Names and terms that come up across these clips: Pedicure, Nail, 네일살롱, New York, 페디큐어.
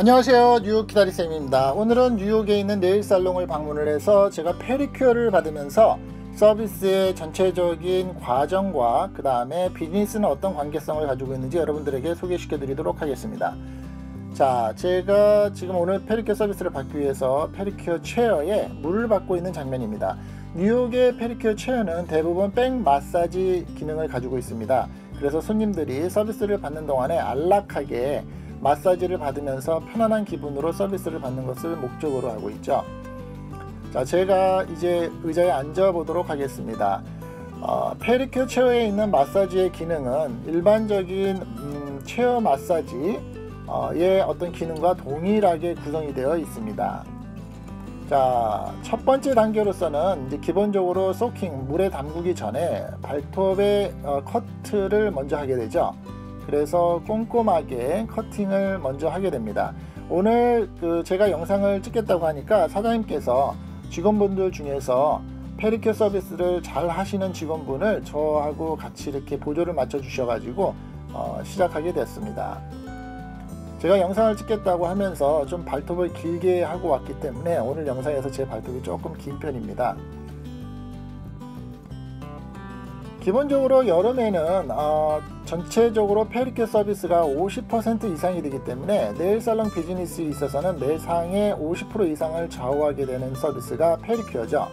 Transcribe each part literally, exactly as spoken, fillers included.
안녕하세요, 뉴욕 기다리쌤입니다. 오늘은 뉴욕에 있는 네일 살롱을 방문을 해서 제가 페디큐어를 받으면서 서비스의 전체적인 과정과 그 다음에 비즈니스는 어떤 관계성을 가지고 있는지 여러분들에게 소개시켜 드리도록 하겠습니다. 자, 제가 지금 오늘 페디큐어 서비스를 받기 위해서 페디큐어 체어에 물을 받고 있는 장면입니다. 뉴욕의 페디큐어 체어는 대부분 백 마사지 기능을 가지고 있습니다. 그래서 손님들이 서비스를 받는 동안에 안락하게 마사지를 받으면서 편안한 기분으로 서비스를 받는 것을 목적으로 하고 있죠. 자, 제가 이제 의자에 앉아 보도록 하겠습니다. 어, 페디큐어 체어에 있는 마사지의 기능은 일반적인 음, 체어 마사지의 어떤 기능과 동일하게 구성이 되어 있습니다. 자, 첫 번째 단계로서는 이제 기본적으로 소킹, 물에 담그기 전에 발톱의 어, 커트를 먼저 하게 되죠. 그래서 꼼꼼하게 커팅을 먼저 하게 됩니다. 오늘 그 제가 영상을 찍겠다고 하니까 사장님께서 직원분들 중에서 페디큐어 서비스를 잘 하시는 직원분을 저하고 같이 이렇게 보조를 맞춰 주셔가지고 어, 시작하게 됐습니다. 제가 영상을 찍겠다고 하면서 좀 발톱을 길게 하고 왔기 때문에 오늘 영상에서 제 발톱이 조금 긴 편입니다. 기본적으로 여름에는 어, 전체적으로 페디큐어 서비스가 오십 퍼센트 이상이 되기 때문에 네일 살롱 비즈니스에 있어서는 매상의 오십 퍼센트 이상을 좌우하게 되는 서비스가 페디큐어죠.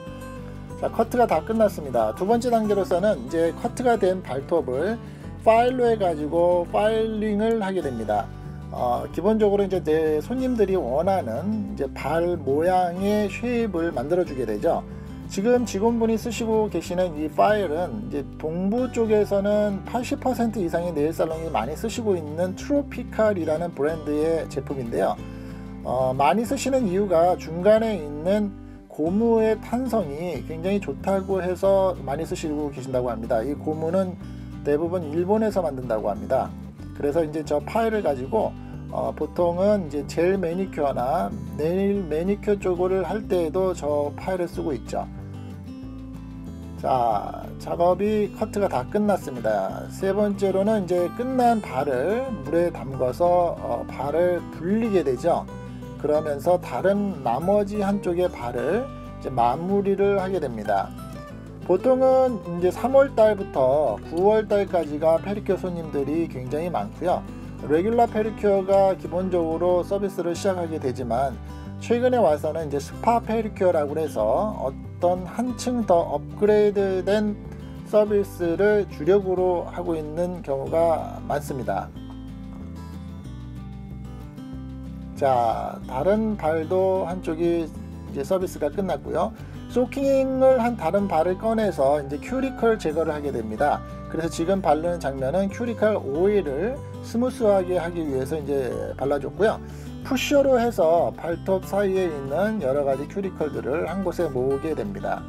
자, 커트가 다 끝났습니다. 두 번째 단계로서는 이제 커트가 된 발톱을 파일로 해가지고 파일링을 하게 됩니다. 어, 기본적으로 이제 내 손님들이 원하는 이제 발 모양의 쉐입을 만들어 주게 되죠. 지금 직원분이 쓰시고 계시는 이 파일은 이제 동부 쪽에서는 팔십 퍼센트 이상의 네일 살롱이 많이 쓰시고 있는 트로피칼이라는 브랜드의 제품인데요. 어, 많이 쓰시는 이유가 중간에 있는 고무의 탄성이 굉장히 좋다고 해서 많이 쓰시고 계신다고 합니다. 이 고무는 대부분 일본에서 만든다고 합니다. 그래서 이제 저 파일을 가지고 어, 보통은 이제 젤 매니큐어나 네일 매니큐어 쪽을 할 때에도 저 파일을 쓰고 있죠. 자, 작업이 커트가 다 끝났습니다. 세 번째로는 이제 끝난 발을 물에 담가서 어, 발을 불리게 되죠. 그러면서 다른 나머지 한쪽의 발을 이제 마무리를 하게 됩니다. 보통은 이제 삼월 달부터 구월 달까지가 페디큐어 손님들이 굉장히 많고요. 레귤러 페디큐어가 기본적으로 서비스를 시작하게 되지만 최근에 와서는 이제 스파 페디큐어라고 해서 어떤 한층 더 업그레이드된 서비스를 주력으로 하고 있는 경우가 많습니다. 자, 다른 발도 한쪽이 이제 서비스가 끝났고요. 소킹을 한 다른 발을 꺼내서 이제 큐리컬 제거를 하게 됩니다. 그래서 지금 바르는 장면은 큐리컬 오일을 스무스하게 하기 위해서 이제 발라줬고요. 푸셔로 해서 발톱 사이에 있는 여러 가지 큐리컬들을 한 곳에 모으게 됩니다.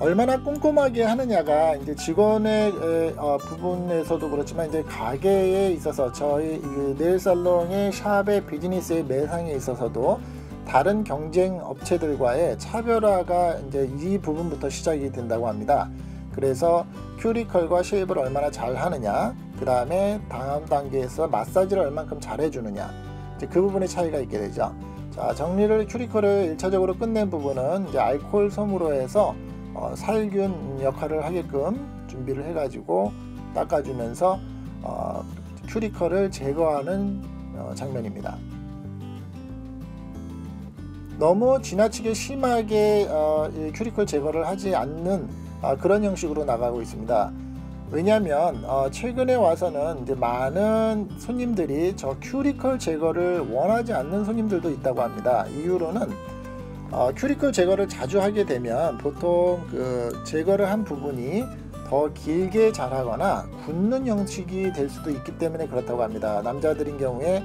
얼마나 꼼꼼하게 하느냐가 이제 직원의 어, 부분에서도 그렇지만 이제 가게에 있어서 저희 네일 살롱의 샵의 비즈니스의 매상에 있어서도 다른 경쟁 업체들과의 차별화가 이제 이 부분부터 시작이 된다고 합니다. 그래서 큐리컬과 쉐입을 얼마나 잘 하느냐, 그 다음에 다음 단계에서 마사지를 얼만큼 잘 해주느냐, 이제 그 부분의 차이가 있게 되죠. 자, 정리를 큐리컬을 일차적으로 끝낸 부분은 이제 알코올 솜으로 해서 어, 살균 역할을 하게끔 준비를 해가지고 닦아주면서 어, 큐리컬을 제거하는 어, 장면입니다. 너무 지나치게 심하게 어, 이 큐리컬 제거를 하지 않는 어, 그런 형식으로 나가고 있습니다. 왜냐하면 어, 최근에 와서는 이제 많은 손님들이 저 큐리컬 제거를 원하지 않는 손님들도 있다고 합니다. 이유로는 어, 큐리컬 제거를 자주 하게 되면 보통 그 제거를 한 부분이 더 길게 자라거나 굳는 형식이 될 수도 있기 때문에 그렇다고 합니다. 남자들인 경우에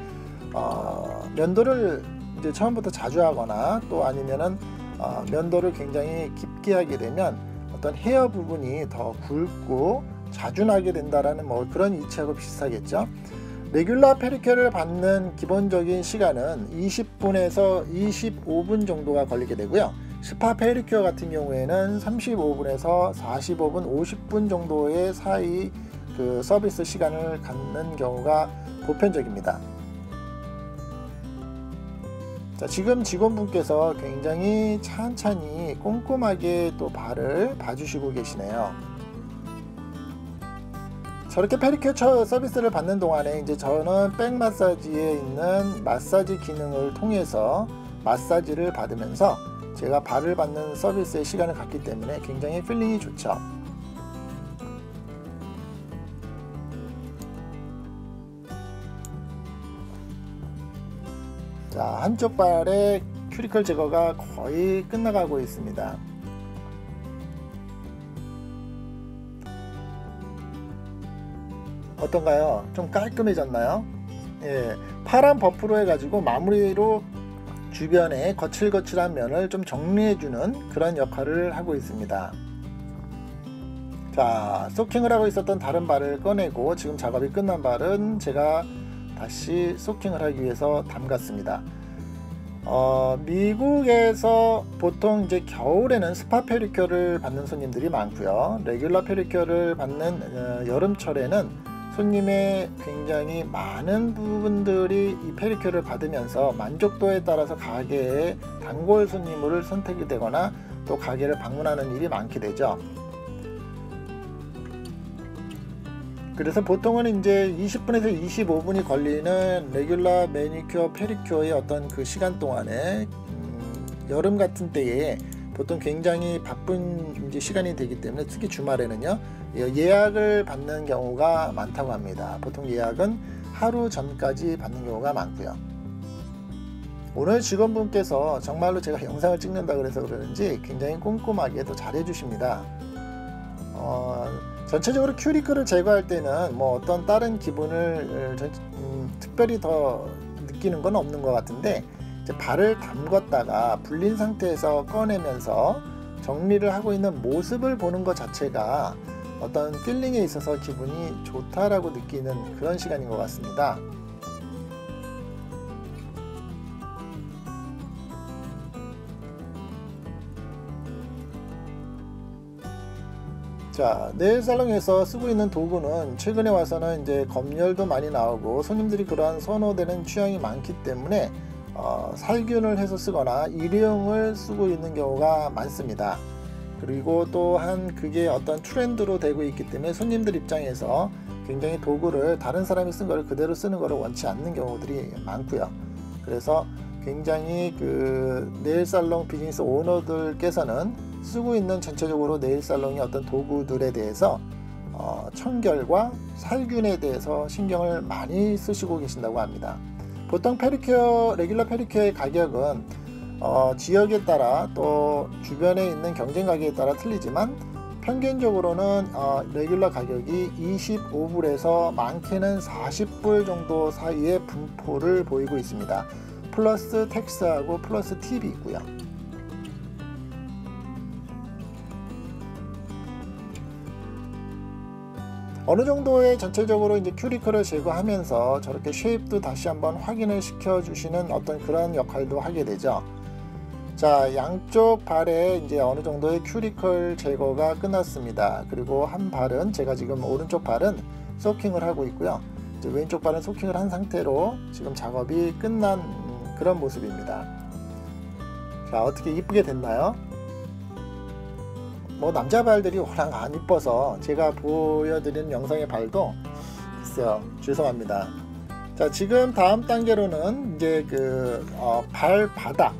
어, 면도를 이제 처음부터 자주 하거나 또 아니면은 어, 면도를 굉장히 깊게 하게 되면 어떤 헤어 부분이 더 굵고 자주 나게 된다라는 뭐 그런 이치하고 비슷하겠죠. 레귤러 페디큐어를 받는 기본적인 시간은 이십 분에서 이십오 분 정도가 걸리게 되고요. 스파 페디큐어 같은 경우에는 삼십오 분에서 사십오 분, 오십 분 정도의 사이 그 서비스 시간을 갖는 경우가 보편적입니다. 자, 지금 직원분께서 굉장히 찬찬히 꼼꼼하게 또 발을 봐주시고 계시네요. 저렇게 페디큐어 서비스를 받는 동안에 이제 저는 백 마사지에 있는 마사지 기능을 통해서 마사지를 받으면서 제가 발을 받는 서비스의 시간을 갖기 때문에 굉장히 필링이 좋죠. 자, 한쪽 발의 큐티클 제거가 거의 끝나가고 있습니다. 어떤가요? 좀 깔끔해졌나요? 예, 파란 버프로 해가지고 마무리로 주변의 거칠거칠한 면을 좀 정리해주는 그런 역할을 하고 있습니다. 자, 소킹을 하고 있었던 다른 발을 꺼내고 지금 작업이 끝난 발은 제가 다시 소킹을 하기 위해서 담갔습니다. 어, 미국에서 보통 이제 겨울에는 스파 페디큐어를 받는 손님들이 많고요. 레귤러 페디큐어를 받는 어, 여름철에는 손님의 굉장히 많은 부분들이 이 페디큐어를 받으면서 만족도에 따라서 가게에 단골 손님을 선택이 되거나 또 가게를 방문하는 일이 많게 되죠. 그래서 보통은 이제 이십 분에서 이십오 분이 걸리는 레귤러 매니큐어 페디큐어의 어떤 그 시간 동안에 음, 여름 같은 때에 보통 굉장히 바쁜 이제 시간이 되기 때문에 특히 주말에는요 예약을 받는 경우가 많다고 합니다. 보통 예약은 하루 전까지 받는 경우가 많고요. 오늘 직원분께서 정말로 제가 영상을 찍는다 그래서 그러는지 굉장히 꼼꼼하게 또 잘해 주십니다. 어, 전체적으로 큐티클을 제거할 때는 뭐 어떤 다른 기분을 음, 특별히 더 느끼는 건 없는 것 같은데 이제 발을 담궜다가 불린 상태에서 꺼내면서 정리를 하고 있는 모습을 보는 것 자체가 어떤 필링에 있어서 기분이 좋다라고 느끼는 그런 시간인 것 같습니다. 자, 네일 살롱에서 쓰고 있는 도구는 최근에 와서는 이제 검열도 많이 나오고 손님들이 그러한 선호되는 취향이 많기 때문에 어, 살균을 해서 쓰거나 일회용을 쓰고 있는 경우가 많습니다. 그리고 또한 그게 어떤 트렌드로 되고 있기 때문에 손님들 입장에서 굉장히 도구를 다른 사람이 쓴 거를 그대로 쓰는 거를 원치 않는 경우들이 많고요. 그래서 굉장히 그 네일살롱 비즈니스 오너들께서는 쓰고 있는 전체적으로 네일살롱의 어떤 도구들에 대해서 어, 청결과 살균에 대해서 신경을 많이 쓰시고 계신다고 합니다. 보통 페디큐어, 레귤러 페디큐어의 가격은 어, 지역에 따라 또 주변에 있는 경쟁 가격에 따라 틀리지만 평균적으로는 어, 레귤러 가격이 이십오 불에서 많게는 사십 불 정도 사이의 분포를 보이고 있습니다. 플러스 텍스하고 플러스 팁이 있고요. 어느 정도의 전체적으로 이제 큐티클을 제거하면서 저렇게 쉐입도 다시 한번 확인을 시켜 주시는 어떤 그런 역할도 하게 되죠. 자, 양쪽 발에 이제 어느 정도의 큐티클 제거가 끝났습니다. 그리고 한 발은 제가 지금 오른쪽 발은 소킹을 하고 있고요. 이제 왼쪽 발은 소킹을 한 상태로 지금 작업이 끝난 그런 모습입니다. 자, 어떻게 이쁘게 됐나요? 뭐 남자 발들이 워낙 안 이뻐서 제가 보여드린 영상의 발도 글쎄요, 죄송합니다. 자, 지금 다음 단계로는 이제 그 어, 발바닥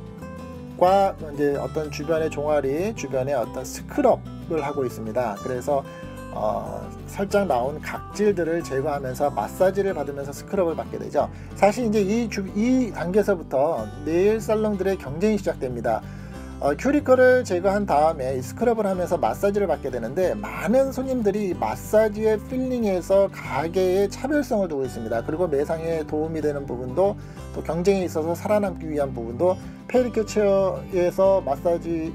과 이제 어떤 주변의 종아리, 주변의 어떤 스크럽을 하고 있습니다. 그래서 어, 살짝 나온 각질들을 제거하면서 마사지를 받으면서 스크럽을 받게 되죠. 사실 이제 이, 주, 이 단계에서부터 네일 살롱들의 경쟁이 시작됩니다. 어, 큐티클을 제거한 다음에 이 스크럽을 하면서 마사지를 받게 되는데 많은 손님들이 마사지의 필링에서 가게의 차별성을 두고 있습니다. 그리고 매상에 도움이 되는 부분도 또 경쟁에 있어서 살아남기 위한 부분도 페디큐어 체어에서 마사지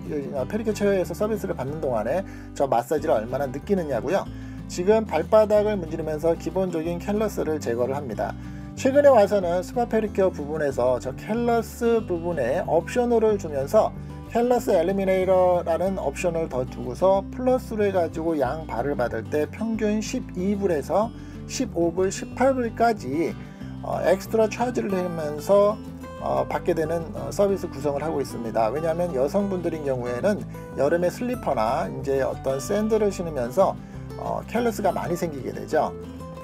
페디큐어 체어에서 서비스를 받는 동안에 저 마사지를 얼마나 느끼느냐고요. 지금 발바닥을 문지르면서 기본적인 캘러스를 제거를 합니다. 최근에 와서는 스파 페디큐어 부분에서 저 캘러스 부분에 옵셔널을 주면서 헬러스 엘리미네이터라는 옵션을 더 주고서 플러스를 해가지고 양 발을 받을 때 평균 십이 불에서 십오 불, 십팔 불까지 어, 엑스트라 차지를 하면서 어, 받게 되는 어, 서비스 구성을 하고 있습니다. 왜냐하면 여성분들인 경우에는 여름에 슬리퍼나 이제 어떤 샌들을 신으면서 어, 캘러스가 많이 생기게 되죠.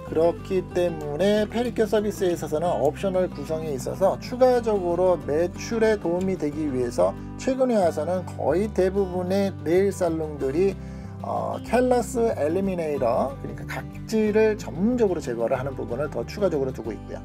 그렇기 때문에 페디큐어 서비스에 있어서는 옵셔널 구성에 있어서 추가적으로 매출에 도움이 되기 위해서 최근에 와서는 거의 대부분의 네일 살롱들이 어, 캘러스 엘리미네이터, 그러니까 각질을 전문적으로 제거를 하는 부분을 더 추가적으로 두고 있고요.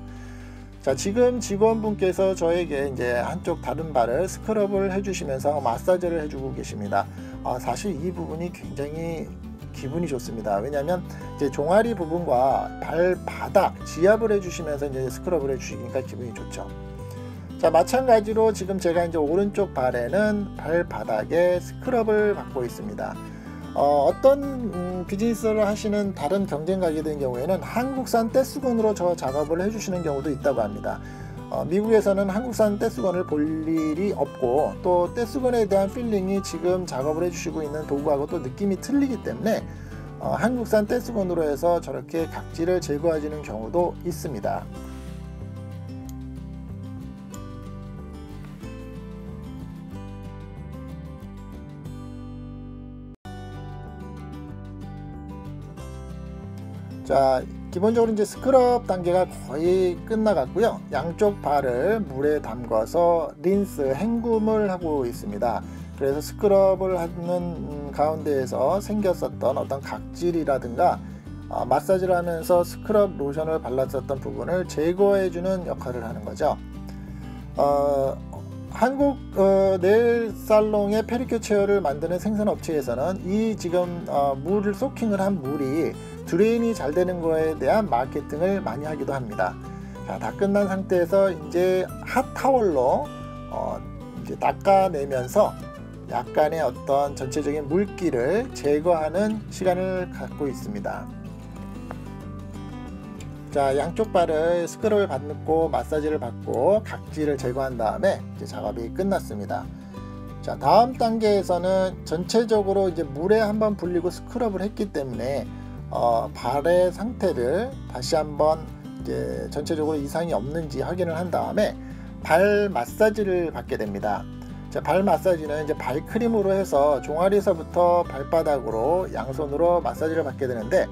자, 지금 직원분께서 저에게 이제 한쪽 다른 발을 스크럽을 해주시면서 마사지를 해주고 계십니다. 어, 사실 이 부분이 굉장히 기분이 좋습니다. 왜냐하면 이제 종아리 부분과 발바닥 지압을 해주시면서 이제 스크럽을 해주시니까 기분이 좋죠. 자, 마찬가지로 지금 제가 이제 오른쪽 발에는 발바닥에 스크럽을 받고 있습니다. 어, 어떤 음, 비즈니스를 하시는 다른 경쟁가게 된 경우에는 한국산 떼수건으로 저 작업을 해주시는 경우도 있다고 합니다. 어, 미국에서는 한국산 떼수건을 볼 일이 없고 또 떼수건에 대한 필링이 지금 작업을 해주시고 있는 도구하고 또 느낌이 틀리기 때문에 어, 한국산 떼수건으로 해서 저렇게 각질을 제거하시는 경우도 있습니다. 자, 기본적으로 이제 스크럽 단계가 거의 끝나갔고요. 양쪽 발을 물에 담가서 린스, 헹굼을 하고 있습니다. 그래서 스크럽을 하는 가운데에서 생겼었던 어떤 각질이라든가 어, 마사지를 하면서 스크럽 로션을 발랐었던 부분을 제거해주는 역할을 하는 거죠. 어, 한국 어, 네일 살롱의 페디큐어 체어를 만드는 생산업체에서는 이 지금 어, 물을 소킹을 한 물이 드레인이 잘 되는 거에 대한 마케팅을 많이 하기도 합니다. 자, 다 끝난 상태에서 이제 핫타월로 어, 이제 닦아내면서 약간의 어떤 전체적인 물기를 제거하는 시간을 갖고 있습니다. 자, 양쪽 발을 스크럽을 받고 마사지를 받고 각질을 제거한 다음에 이제 작업이 끝났습니다. 자, 다음 단계에서는 전체적으로 이제 물에 한번 불리고 스크럽을 했기 때문에 어, 발의 상태를 다시 한번 이제 전체적으로 이상이 없는지 확인을 한 다음에 발 마사지를 받게 됩니다. 자, 발 마사지는 이제 발 크림으로 해서 종아리에서부터 발바닥으로 양손으로 마사지를 받게 되는데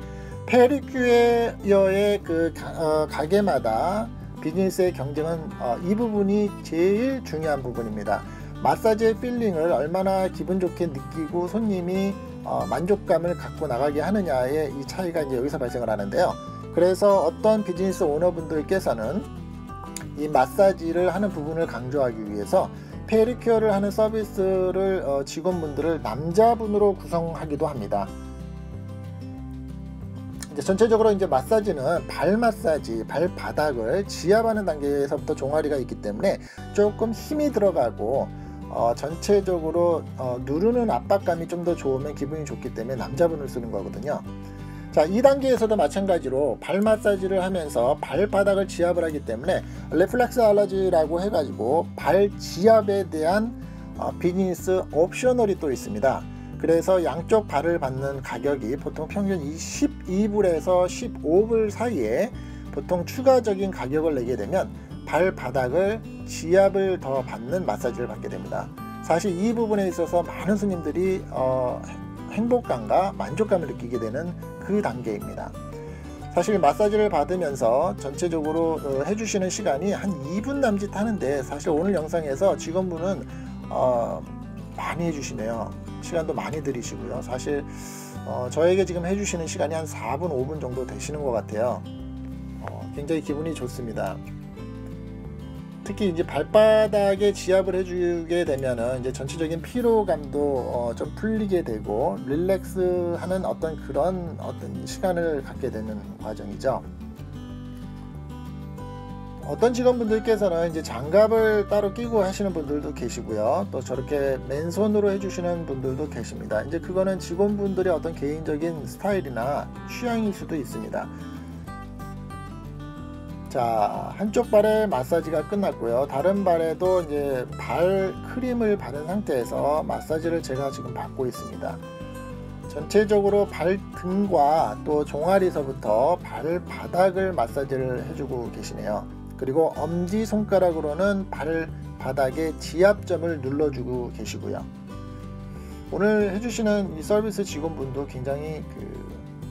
페디큐어의 그 어, 가게마다 비즈니스의 경쟁은 어, 이 부분이 제일 중요한 부분입니다. 마사지의 필링을 얼마나 기분 좋게 느끼고 손님이 어, 만족감을 갖고 나가게 하느냐의 이 차이가 이제 여기서 발생을 하는데요. 그래서 어떤 비즈니스 오너분들께서는 이 마사지를 하는 부분을 강조하기 위해서 페디큐어를 하는 서비스를 어, 직원분들을 남자분으로 구성하기도 합니다. 이제 전체적으로 이제 마사지는 발 마사지, 발바닥을 지압하는 단계에서부터 종아리가 있기 때문에 조금 힘이 들어가고 어, 전체적으로 어, 누르는 압박감이 좀 더 좋으면 기분이 좋기 때문에 남자분을 쓰는 거거든요. 자, 이 단계에서도 마찬가지로 발 마사지를 하면서 발바닥을 지압을 하기 때문에 레플렉스 알러지라고 해가지고 발 지압에 대한 어, 비즈니스 옵셔널이 또 있습니다. 그래서 양쪽 발을 받는 가격이 보통 평균 십이 불에서 십오 불 사이에 보통 추가적인 가격을 내게 되면 발바닥을 지압을 더 받는 마사지를 받게 됩니다. 사실 이 부분에 있어서 많은 손님들이 어, 행복감과 만족감을 느끼게 되는 그 단계입니다. 사실 마사지를 받으면서 전체적으로 어, 해주시는 시간이 한 이 분 남짓 하는데 사실 오늘 영상에서 직원분은 어, 많이 해주시네요. 시간도 많이 들이시고요. 사실 어, 저에게 지금 해주시는 시간이 한 사 분, 오 분 정도 되시는 것 같아요. 어, 굉장히 기분이 좋습니다. 특히 이제 발바닥에 지압을 해주게 되면은 이제 전체적인 피로감도 어, 좀 풀리게 되고 릴렉스하는 어떤 그런 어떤 시간을 갖게 되는 과정이죠. 어떤 직원분들께서는 이제 장갑을 따로 끼고 하시는 분들도 계시고요. 또 저렇게 맨손으로 해주시는 분들도 계십니다. 이제 그거는 직원분들의 어떤 개인적인 스타일이나 취향일 수도 있습니다. 자, 한쪽 발에 마사지가 끝났고요. 다른 발에도 이제 발 크림을 바른 상태에서 마사지를 제가 지금 받고 있습니다. 전체적으로 발등과 또 종아리서부터 발바닥을 마사지를 해주고 계시네요. 그리고 엄지손가락으로는 발바닥의 지압점을 눌러주고 계시고요. 오늘 해주시는 이 서비스 직원분도 굉장히 그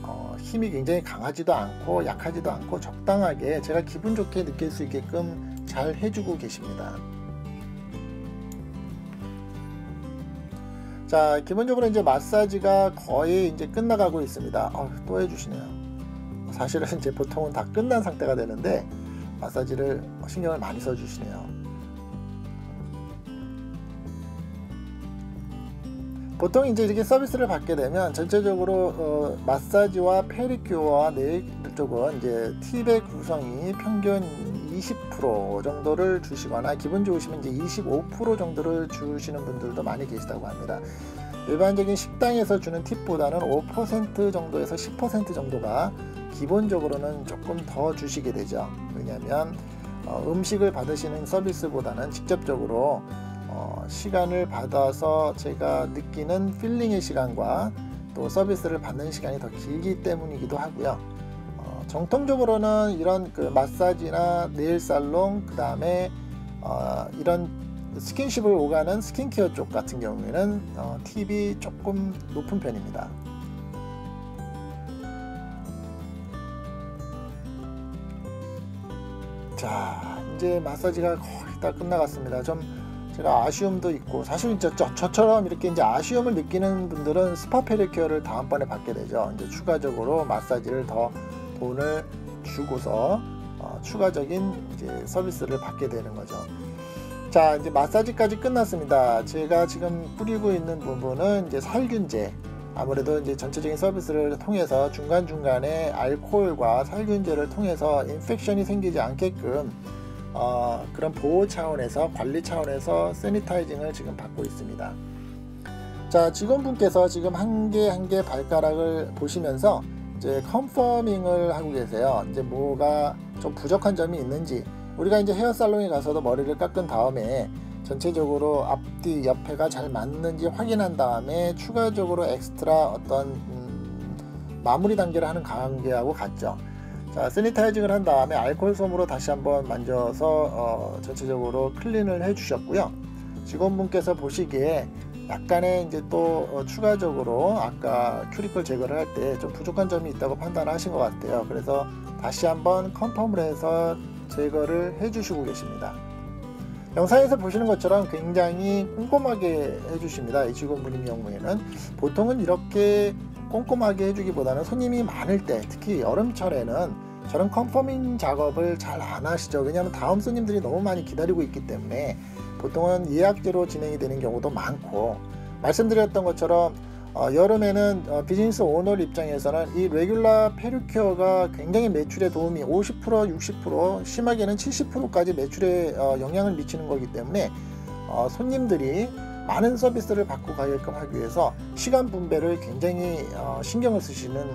어, 힘이 굉장히 강하지도 않고 약하지도 않고 적당하게 제가 기분 좋게 느낄 수 있게끔 잘 해주고 계십니다. 자, 기본적으로 이제 마사지가 거의 이제 끝나가고 있습니다. 어, 또 해주시네요. 사실은 이제 보통은 다 끝난 상태가 되는데 마사지를 신경을 많이 써주시네요. 보통 이제 이렇게 서비스를 받게 되면 전체적으로 어, 마사지와 페디큐어와 네일 쪽은 이제 팁의 구성이 평균 이십 퍼센트 정도를 주시거나 기분 좋으시면 이제 이십오 퍼센트 정도를 주시는 분들도 많이 계시다고 합니다. 일반적인 식당에서 주는 팁보다는 오 퍼센트 정도에서 십 퍼센트 정도가 기본적으로는 조금 더 주시게 되죠. 왜냐하면 어, 음식을 받으시는 서비스보다는 직접적으로 어, 시간을 받아서 제가 느끼는 필링의 시간과 또 서비스를 받는 시간이 더 길기 때문이기도 하고요. 어, 정통적으로는 이런 그 마사지나 네일 살롱, 그 다음에 어, 이런 스킨십을 오가는 스킨케어 쪽 같은 경우에는 어, 팁이 조금 높은 편입니다. 자, 이제 마사지가 거의 다 끝나갔습니다. 좀 제가 아쉬움도 있고, 사실 이제 저, 저처럼 이렇게 이제 아쉬움을 느끼는 분들은 스파 페디큐어를 다음번에 받게 되죠. 이제 추가적으로 마사지를 더 돈을 주고서 어, 추가적인 이제 서비스를 받게 되는 거죠. 자, 이제 마사지까지 끝났습니다. 제가 지금 뿌리고 있는 부분은 이제 살균제. 아무래도 이제 전체적인 서비스를 통해서 중간중간에 알코올과 살균제를 통해서 인펙션이 생기지 않게끔 어, 그런 보호 차원에서, 관리 차원에서 세니타이징을 지금 받고 있습니다. 자, 직원분께서 지금 한 개 한 개 발가락을 보시면서 이제 컨퍼밍을 하고 계세요. 이제 뭐가 좀 부족한 점이 있는지, 우리가 이제 헤어살롱에 가서도 머리를 깎은 다음에 전체적으로 앞뒤 옆에가 잘 맞는지 확인한 다음에 추가적으로 엑스트라 어떤 음, 마무리 단계를 하는 관계하고 같죠. 자, 세니타이징을 한 다음에 알코올 솜으로 다시 한번 만져서 어, 전체적으로 클린을 해주셨고요. 직원분께서 보시기에 약간의 이제 또 어, 추가적으로 아까 큐리클 제거를 할 때 좀 부족한 점이 있다고 판단하신 것 같아요. 그래서 다시 한번 컨펌을 해서 제거를 해주시고 계십니다. 영상에서 보시는 것처럼 굉장히 꼼꼼하게 해주십니다. 이 직원분의 경우에는 보통은 이렇게 꼼꼼하게 해주기보다는 손님이 많을 때, 특히 여름철에는 저런 컨펌밍 작업을 잘 안 하시죠. 왜냐하면 다음 손님들이 너무 많이 기다리고 있기 때문에 보통은 예약제로 진행이 되는 경우도 많고, 말씀드렸던 것처럼 어, 여름에는 어, 비즈니스 오너 입장에서는 이 레귤러 페디큐어가 굉장히 매출에 도움이 오십 퍼센트, 육십 퍼센트, 심하게는 칠십 퍼센트까지 매출에 어, 영향을 미치는 거기 때문에 어, 손님들이 많은 서비스를 받고 가게끔 하기 위해서 시간 분배를 굉장히 어, 신경을 쓰시는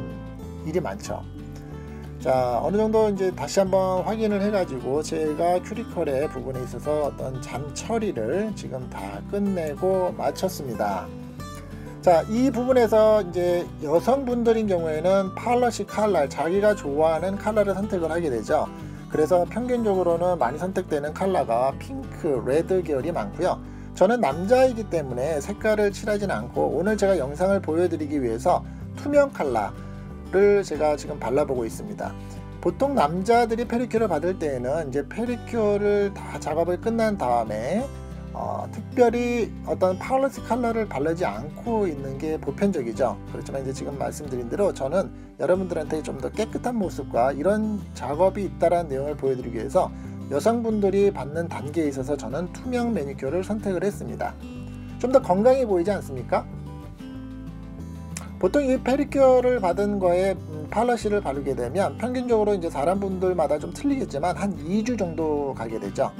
일이 많죠. 자, 어느 정도 이제 다시 한번 확인을 해가지고 제가 큐리컬의 부분에 있어서 어떤 잔 처리를 지금 다 끝내고 마쳤습니다. 자, 이 부분에서 이제 여성분들인 경우에는 팔러시 칼날, 자기가 좋아하는 칼날을 선택을 하게 되죠. 그래서 평균적으로는 많이 선택되는 칼라가 핑크, 레드 계열이 많고요. 저는 남자이기 때문에 색깔을 칠하진 않고 오늘 제가 영상을 보여드리기 위해서 투명 칼라를 제가 지금 발라보고 있습니다. 보통 남자들이 페디큐어를 받을 때에는 이제 페디큐어를 다 작업을 끝난 다음에 어, 특별히 어떤 팔러시 칼라를 바르지 않고 있는 게 보편적이죠. 그렇지만 이제 지금 말씀드린 대로 저는 여러분들한테 좀 더 깨끗한 모습과 이런 작업이 있다는 내용을 보여드리기 위해서 여성분들이 받는 단계에 있어서 저는 투명 매니큐어를 선택을 했습니다. 좀 더 건강해 보이지 않습니까? 보통 이 페디큐어를 받은 거에 팔러시를 바르게 되면 평균적으로 이제 사람분들마다 좀 틀리겠지만 한 이 주 정도 가게 되죠.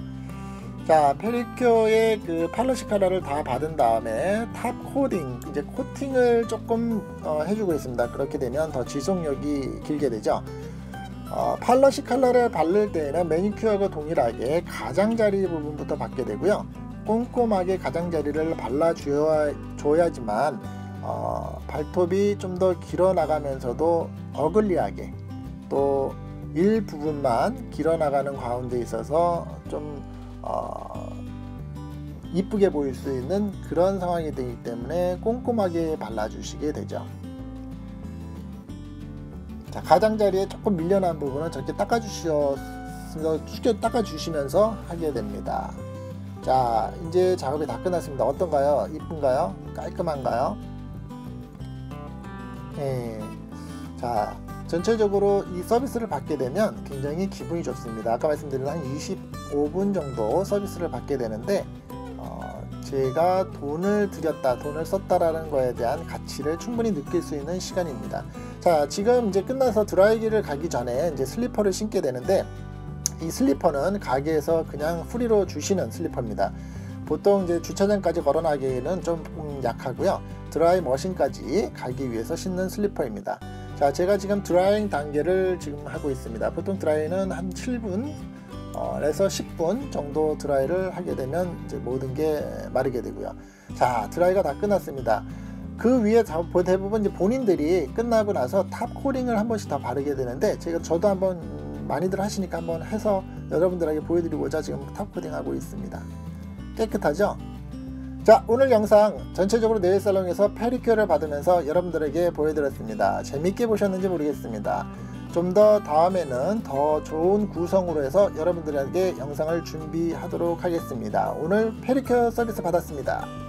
자, 페디큐어의 그 팔러시 칼라를 다 받은 다음에 탑 코딩, 이제 코팅을 조금 어, 해주고 있습니다. 그렇게 되면 더 지속력이 길게 되죠. 어, 팔러시 컬러를 바를 때에는 매니큐어하고 동일하게 가장자리 부분부터 받게 되고요. 꼼꼼하게 가장자리를 발라줘야지만 어, 발톱이 좀 더 길어나가면서도 어글리하게 또 일부분만 길어나가는 가운데 있어서 좀 어, 이쁘게 보일 수 있는 그런 상황이 되기 때문에 꼼꼼하게 발라주시게 되죠. 자, 가장자리에 조금 밀려난 부분은 저렇게 닦아주시면서, 닦아주시면서 하게 됩니다. 자, 이제 작업이 다 끝났습니다. 어떤가요? 이쁜가요? 깔끔한가요? 예. 자, 전체적으로 이 서비스를 받게 되면 굉장히 기분이 좋습니다. 아까 말씀드린 한 이십오 분 정도 서비스를 받게 되는데 어, 제가 돈을 들였다, 돈을 썼다라는 거에 대한 가치를 충분히 느낄 수 있는 시간입니다. 자, 지금 이제 끝나서 드라이기를 가기 전에 이제 슬리퍼를 신게 되는데 이 슬리퍼는 가게에서 그냥 프리로 주시는 슬리퍼입니다. 보통 이제 주차장까지 걸어나기에는 좀 약하고요. 드라이 머신까지 가기 위해서 신는 슬리퍼입니다. 자, 제가 지금 드라잉 단계를 지금 하고 있습니다. 보통 드라이는 한 칠 분에서 십 분 정도 드라이를 하게 되면 이제 모든 게 마르게 되고요. 자, 드라이가 다 끝났습니다. 그 위에 대부분 이제 본인들이 끝나고 나서 탑 코팅을 한 번씩 다 바르게 되는데 제가 저도 한번 많이들 하시니까 한번 해서 여러분들에게 보여드리고자 지금 탑 코팅하고 있습니다. 깨끗하죠? 자, 오늘 영상 전체적으로 네일살롱에서 페디큐어를 받으면서 여러분들에게 보여드렸습니다. 재밌게 보셨는지 모르겠습니다. 좀 더 다음에는 더 좋은 구성으로 해서 여러분들에게 영상을 준비하도록 하겠습니다. 오늘 페디큐어 서비스 받았습니다.